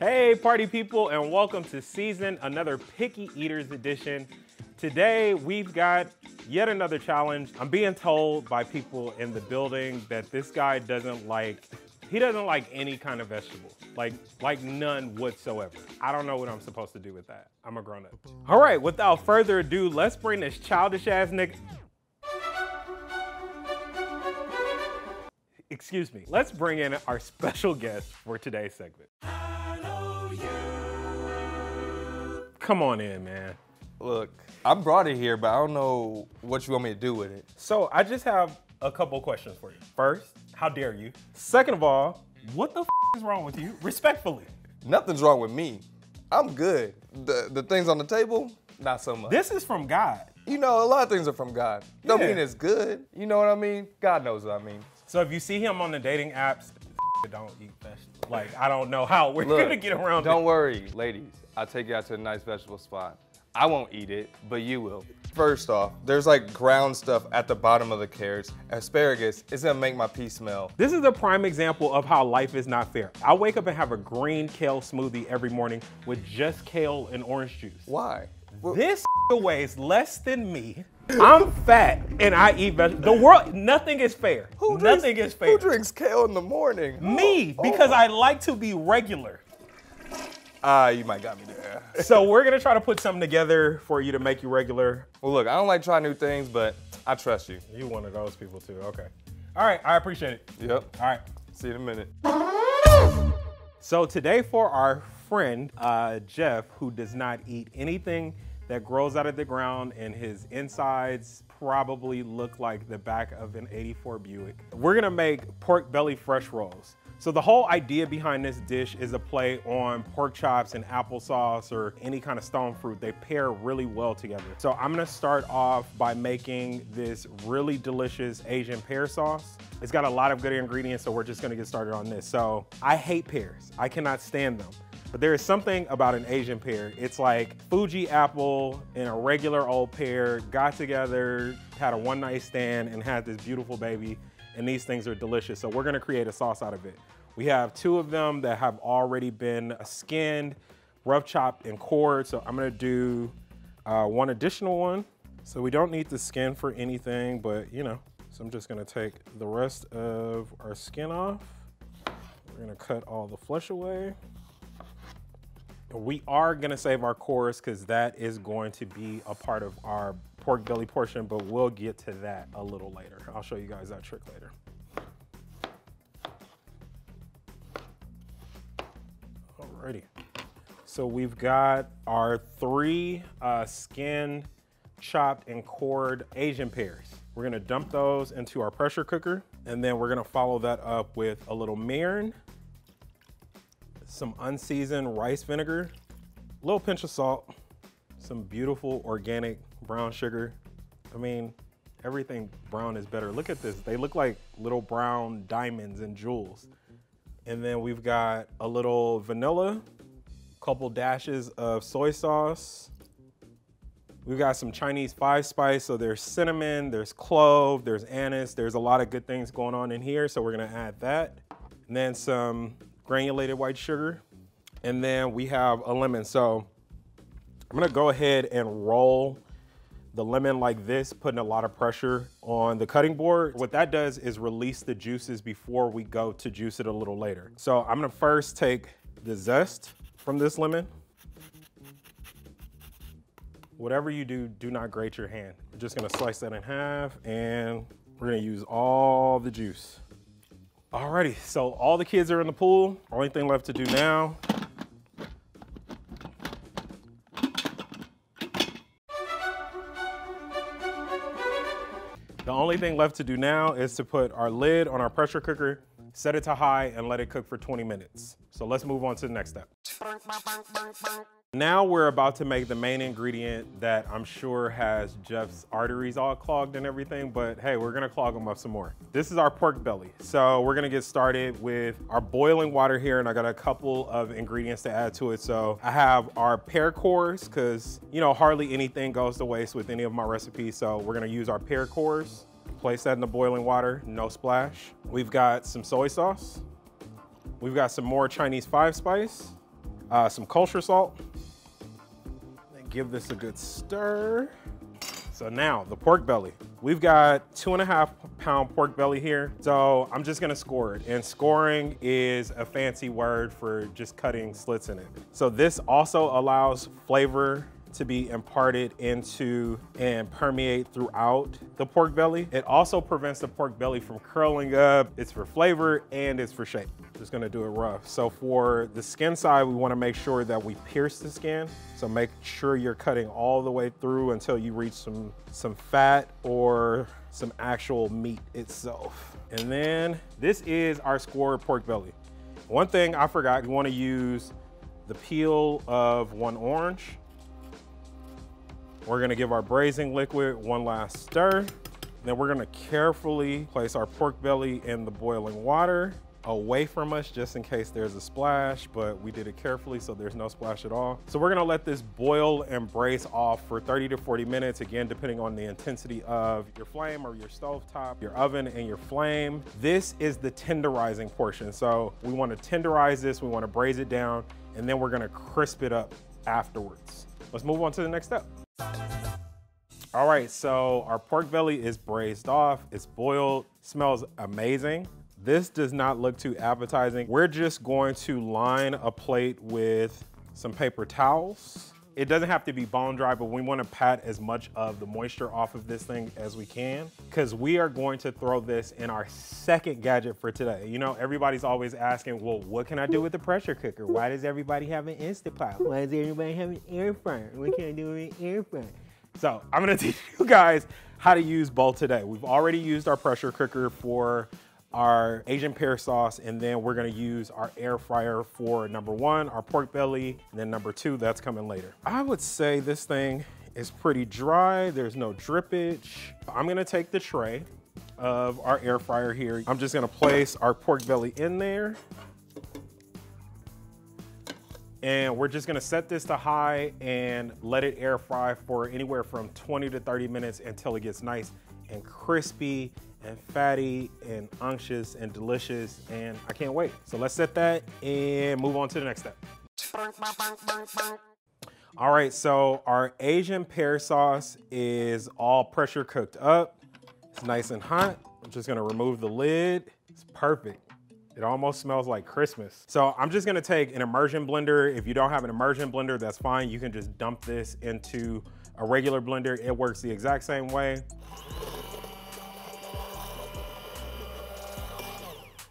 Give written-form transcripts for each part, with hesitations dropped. Hey party people, and welcome to season another Picky Eaters edition. Today we've got yet another challenge. I'm being told by people in the building that this guy doesn't like any kind of vegetable, like none whatsoever. I don't know what I'm supposed to do with that. I'm a grown up. All right, without further ado, let's bring this childish ass nigga. Excuse me. Let's bring in our special guest for today's segment. I know you. Come on in, man. Look, I brought it here, but I don't know what you want me to do with it. So I just have a couple questions for you. First, how dare you? Second of all, what the f is wrong with you? Respectfully. Nothing's wrong with me. I'm good. The things on the table, not so much. This is from God. You know, a lot of things are from God. Don't mean it's good. You know what I mean? God knows what I mean. So if you see him on the dating apps, don't eat vegetables. Like, I don't know how we're gonna get around it. Don't worry, ladies. I'll take you out to a nice vegetable spot. I won't eat it, but you will. First off, there's like ground stuff at the bottom of the carrots. Asparagus, it's gonna make my pee smell. This is a prime example of how life is not fair. I wake up and have a green kale smoothie every morning with just kale and orange juice. Why? This weighs less than me. I'm fat and I eat vegetables. The world, nothing is fair. Nothing is fair. Who drinks kale in the morning? Me, because I like to be regular. You might got me there. So we're gonna try to put something together for you to make you regular. Well, look, I don't like trying new things, but I trust you. You one of those people too, okay. All right, I appreciate it. Yep. All right. See you in a minute. So today for our friend, Jeff, who does not eat anything that grows out of the ground, and his insides probably look like the back of an '84 Buick. We're gonna make pork belly fresh rolls. So the whole idea behind this dish is a play on pork chops and applesauce or any kind of stone fruit. They pair really well together. So I'm gonna start off by making this really delicious Asian pear sauce. It's got a lot of good ingredients, so we're just gonna get started on this. So I hate pears, I cannot stand them. But there is something about an Asian pear. It's like Fuji apple and a regular old pear got together, had a one night stand, and had this beautiful baby. And these things are delicious. So we're gonna create a sauce out of it. We have two of them that have already been skinned, rough chopped, and cored. So I'm gonna do one additional one. So we don't need the skin for anything, but you know. So I'm just gonna take the rest of our skin off. We're gonna cut all the flesh away. We are gonna save our cores because that is going to be a part of our pork belly portion, but we'll get to that a little later. I'll show you guys that trick later. Alrighty. So we've got our three skinned, chopped, and cored Asian pears. We're gonna dump those into our pressure cooker, and then we're gonna follow that up with a little mirin, some unseasoned rice vinegar, a little pinch of salt, some beautiful organic brown sugar. I mean, everything brown is better. Look at this. They look like little brown diamonds and jewels. And then we've got a little vanilla, a couple dashes of soy sauce. We've got some Chinese five spice. So there's cinnamon, there's clove, there's anise. There's a lot of good things going on in here. So we're gonna add that. And then some granulated white sugar. And then we have a lemon. So I'm gonna go ahead and roll the lemon like this, putting a lot of pressure on the cutting board. What that does is release the juices before we go to juice it a little later. So I'm gonna first take the zest from this lemon. Whatever you do, do not grate your hand. We're just gonna slice that in half, and we're gonna use all the juice. Alrighty, so all the kids are in the pool. Only thing left to do now. The only thing left to do now is to put our lid on our pressure cooker, set it to high, and let it cook for 20 minutes. So let's move on to the next step. Now we're about to make the main ingredient that I'm sure has Jeff's arteries all clogged and everything, but hey, we're gonna clog them up some more. This is our pork belly. So we're gonna get started with our boiling water here, and I got a couple of ingredients to add to it. So I have our pear cores, cause you know, hardly anything goes to waste with any of my recipes. So we're gonna use our pear cores, place that in the boiling water, no splash. We've got some soy sauce, We've got some more Chinese five spice, some kosher salt. Give this a good stir. So now the pork belly. We've got 2.5 pound pork belly here. So I'm just gonna score it. And scoring is a fancy word for just cutting slits in it. So this also allows flavor to be imparted into and permeate throughout the pork belly. It also prevents the pork belly from curling up. It's for flavor and it's for shape. Just gonna do it rough. So for the skin side, we wanna make sure that we pierce the skin. So make sure you're cutting all the way through until you reach some fat or some actual meat itself. And then this is our scored pork belly. One thing I forgot, you wanna use the peel of one orange. We're gonna give our braising liquid one last stir. Then we're gonna carefully place our pork belly in the boiling water. Away from us just in case there's a splash, but we did it carefully so there's no splash at all. So we're gonna let this boil and braise off for 30 to 40 minutes, again, depending on the intensity of your flame or your stovetop, your oven and your flame. This is the tenderizing portion. So we wanna tenderize this, we wanna braise it down, and then we're gonna crisp it up afterwards. Let's move on to the next step. All right, so our pork belly is braised off, it's boiled, smells amazing. This does not look too appetizing. We're just going to line a plate with some paper towels. It doesn't have to be bone dry, but we wanna pat as much of the moisture off of this thing as we can, because we are going to throw this in our second gadget for today. You know, everybody's always asking, well, what can I do with the pressure cooker? Why does everybody have an Instant Pot? Why does everybody have an air fryer? What can I do with an air fryer? So I'm gonna teach you guys how to use both today. We've already used our pressure cooker for our Asian pear sauce, and then we're gonna use our air fryer for number one, our pork belly, and then number two, that's coming later. I would say this thing is pretty dry. There's no drippage. I'm gonna take the tray of our air fryer here. I'm just gonna place our pork belly in there. And we're just gonna set this to high and let it air fry for anywhere from 20 to 30 minutes until it gets nice and crispy and fatty and unctuous and delicious, and I can't wait. So let's set that and move on to the next step. All right, so our Asian pear sauce is all pressure cooked up. It's nice and hot. I'm just gonna remove the lid. It's perfect. It almost smells like Christmas. So I'm just gonna take an immersion blender. If you don't have an immersion blender, that's fine. You can just dump this into a regular blender. It works the exact same way.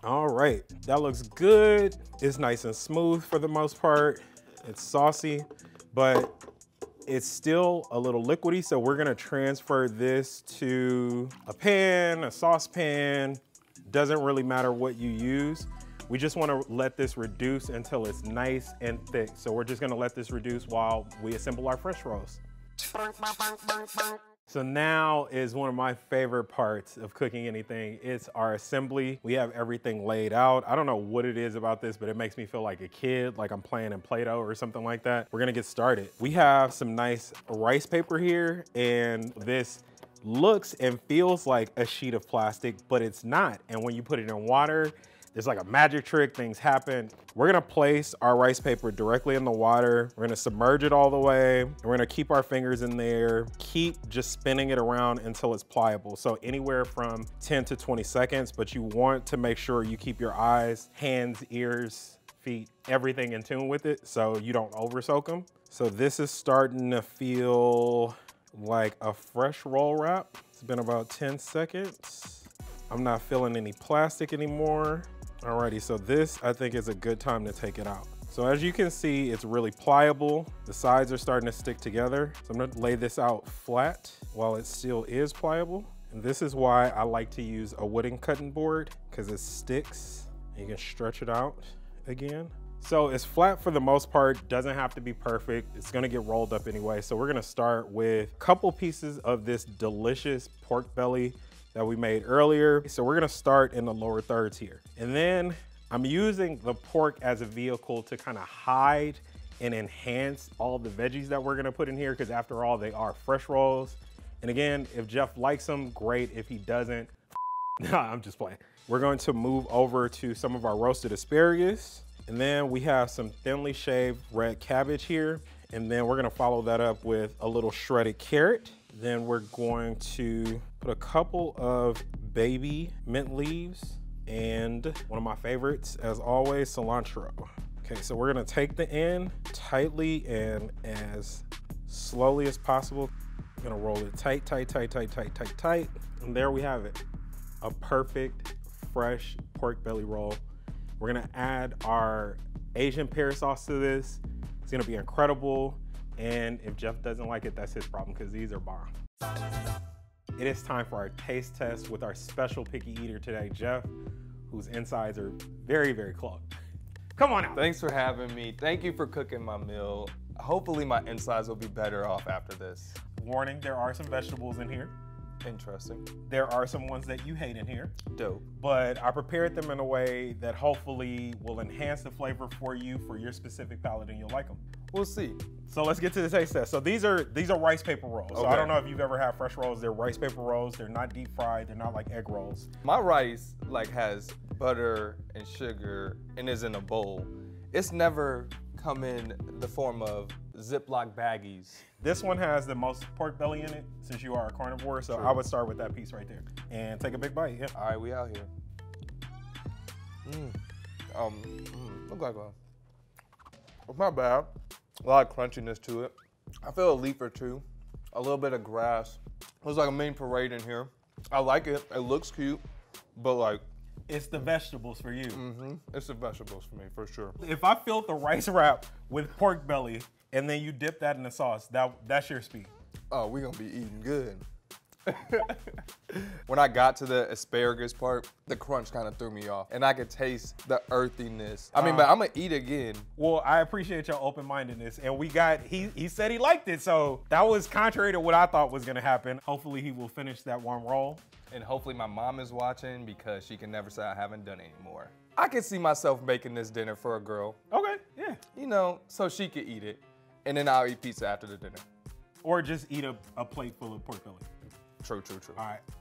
All right, that looks good. It's nice and smooth for the most part. It's saucy, but it's still a little liquidy. So we're gonna transfer this to a pan, a saucepan. Doesn't really matter what you use. We just wanna let this reduce until it's nice and thick. So we're just gonna let this reduce while we assemble our French rolls. So now is one of my favorite parts of cooking anything. It's our assembly. We have everything laid out. I don't know what it is about this, but it makes me feel like a kid, like I'm playing in Play-Doh or something like that. We're gonna get started. We have some nice rice paper here, and this looks and feels like a sheet of plastic, but it's not. And when you put it in water, it's like a magic trick, things happen. We're gonna place our rice paper directly in the water. We're gonna submerge it all the way. And we're gonna keep our fingers in there. Keep just spinning it around until it's pliable. So anywhere from 10 to 20 seconds, but you want to make sure you keep your eyes, hands, ears, feet, everything in tune with it so you don't over soak them. So this is starting to feel like a fresh roll wrap. It's been about 10 seconds. I'm not feeling any plastic anymore. Alrighty, so this I think is a good time to take it out. So as you can see, it's really pliable. The sides are starting to stick together. So I'm gonna lay this out flat while it still is pliable. And this is why I like to use a wooden cutting board, because it sticks and you can stretch it out again. So it's flat for the most part, doesn't have to be perfect. It's gonna get rolled up anyway. So we're gonna start with a couple pieces of this delicious pork belly that we made earlier. So we're gonna start in the lower thirds here. And then I'm using the pork as a vehicle to kind of hide and enhance all the veggies that we're gonna put in here, because after all, they are fresh rolls. And again, if Jeff likes them, great. If he doesn't, nah, I'm just playing. We're going to move over to some of our roasted asparagus. And then we have some thinly shaved red cabbage here. And then we're gonna follow that up with a little shredded carrot. Then we're going to put a couple of baby mint leaves and one of my favorites, as always, cilantro. Okay, so we're gonna take the end tightly and as slowly as possible. I'm gonna roll it tight, tight, tight, tight, tight, tight, tight. And there we have it. A perfect fresh pork belly roll. We're gonna add our Asian pear sauce to this. It's gonna be incredible. And if Jeff doesn't like it, that's his problem, because these are bomb. It is time for our taste test with our special picky eater today, Jeff, whose insides are very, very clogged. Come on out. Thanks for having me. Thank you for cooking my meal. Hopefully my insides will be better off after this. Warning, there are some vegetables in here. Interesting. There are some ones that you hate in here. Dope. But I prepared them in a way that hopefully will enhance the flavor for you, for your specific palate, and you'll like them. We'll see. So let's get to the taste test. So these are rice paper rolls. Okay. So I don't know if you've ever had fresh rolls. They're rice paper rolls. They're not deep fried. They're not like egg rolls. My rice like has butter and sugar and is in a bowl. It's never come in the form of Ziploc baggies. This one has the most pork belly in it, since you are a carnivore, so true. I would start with that piece right there. And take a big bite, yeah. All right, we out here. Look like a, it's not bad. A lot of crunchiness to it. I feel a leaf or two, a little bit of grass. Looks like a mini parade in here. I like it, it looks cute, but like, it's the vegetables for you. It's the vegetables for me, for sure. If I filled the rice wrap with pork belly, and then you dip that in the sauce, that's your speed. Oh, we're gonna be eating good. When I got to the asparagus part, the crunch kind of threw me off, and I could taste the earthiness. I mean, but I'm gonna eat again. Well, I appreciate your open-mindedness, and we got, he said he liked it, so that was contrary to what I thought was gonna happen. Hopefully he will finish that warm roll. And hopefully my mom is watching, because she can never say I haven't done it anymore. I could see myself making this dinner for a girl. Okay, yeah. You know, so she could eat it. And then I'll eat pizza after the dinner. Or just eat a plate full of pork belly. True, true, true. All right.